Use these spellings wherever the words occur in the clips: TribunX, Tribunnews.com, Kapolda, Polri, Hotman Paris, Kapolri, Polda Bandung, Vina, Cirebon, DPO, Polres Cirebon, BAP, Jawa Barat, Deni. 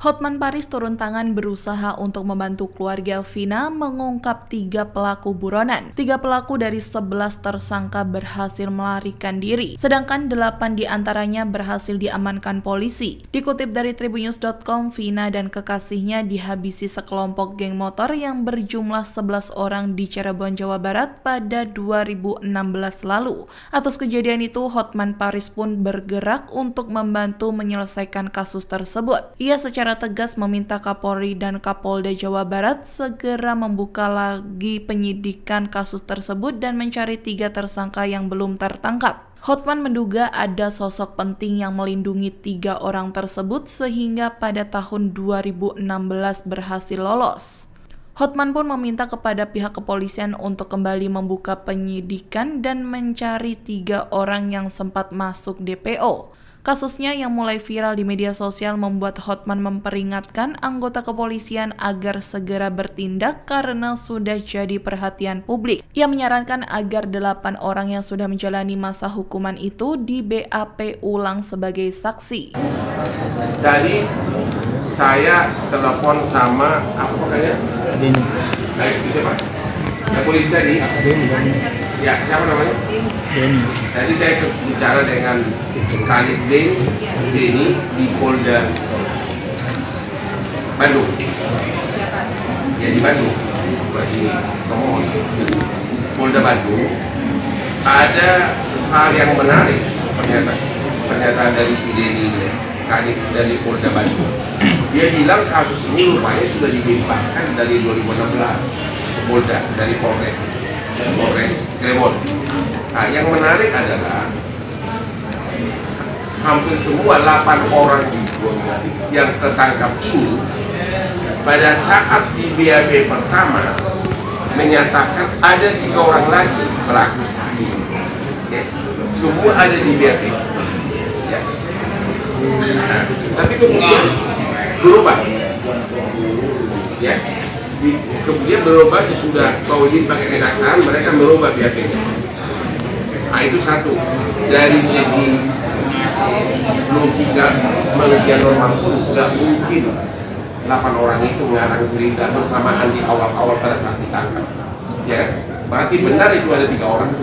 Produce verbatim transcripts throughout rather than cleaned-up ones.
Hotman Paris turun tangan berusaha untuk membantu keluarga Vina mengungkap tiga pelaku buronan. Tiga pelaku dari sebelas tersangka berhasil melarikan diri, sedangkan delapan diantaranya berhasil diamankan polisi. Dikutip dari Tribunnews dot com, Vina dan kekasihnya dihabisi sekelompok geng motor yang berjumlah sebelas orang di Cirebon, Jawa Barat pada dua ribu enam belas lalu. Atas kejadian itu, Hotman Paris pun bergerak untuk membantu menyelesaikan kasus tersebut. Ia secara tegas meminta Kapolri dan Kapolda Jawa Barat segera membuka lagi penyidikan kasus tersebut dan mencari tiga tersangka yang belum tertangkap. Hotman menduga ada sosok penting yang melindungi tiga orang tersebut sehingga pada tahun dua ribu enam belas berhasil lolos. Hotman pun meminta kepada pihak kepolisian untuk kembali membuka penyidikan dan mencari tiga orang yang sempat masuk D P O. Kasusnya yang mulai viral di media sosial membuat Hotman memperingatkan anggota kepolisian agar segera bertindak karena sudah jadi perhatian publik. Ia menyarankan agar delapan orang yang sudah menjalani masa hukuman itu di B A P ulang sebagai saksi. Tadi saya telepon sama apa pokoknya? Deni. Baik, siapa? Nah, polisi tadi? Deni. Ya, siapa namanya? Deni. Tadi saya bicara dengan Kanit Deni, Deni di Polda Bandung. Ya di Bandung, bagi teman Polda Bandung ada hal yang menarik pernyataan pernyataan dari si Deni Kanit dari Polda Bandung. Dia bilang kasus ini rupanya sudah dilimpahkan dari dua ribu enam belas ke Polda dari Polres Polres Cirebon. Nah, yang menarik adalah hampir semua delapan orang yang ketangkap ini pada saat di B A P pertama menyatakan ada tiga orang lagi pelaku. Ya, semua ada di B A P. Ya. Nah, tapi kemudian berubah. Ya. Kemudian berubah sesudah Polri pakai kejaksaan, mereka berubah B A P-nya. Nah, itu satu. Dari segi logika manusia normal pun nggak mungkin delapan orang itu mengarang cerita bersamaan di awal-awal pada saat ditangkap. Ya, berarti benar itu ada tiga orang.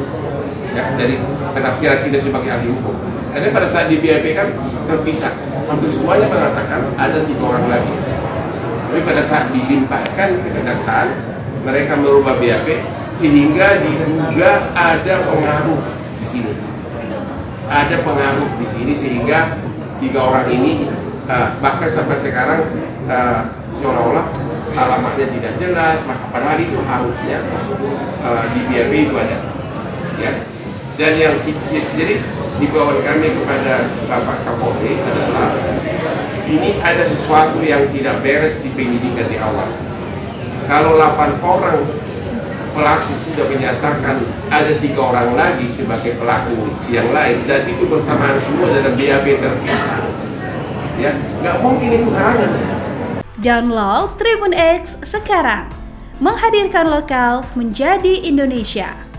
Ya, dari penafsiran kita sebagai ahli hukum. Karena pada saat di B A P kan terpisah. Hampir semuanya mengatakan ada tiga orang lagi. Tapi pada saat dilimpahkan ke kejaksaan, mereka merubah B A P sehingga diduga ada pengaruh di sini. Ada pengaruh di sini sehingga tiga orang ini uh, bahkan sampai sekarang uh, seolah-olah alamatnya tidak jelas, maka padahal itu harusnya uh, di B A P itu ada. Ya. Dan yang jadi himbauan kami kepada Bapak Kapolri adalah ini ada sesuatu yang tidak beres di penyidikan di awal. Kalau delapan orang pelaku sudah menyatakan ada tiga orang lagi sebagai pelaku yang lain dan itu bersamaan semua dalam B A P terpisah, ya nggak mungkin itu halangan. Download Tribun X sekarang, menghadirkan lokal menjadi Indonesia.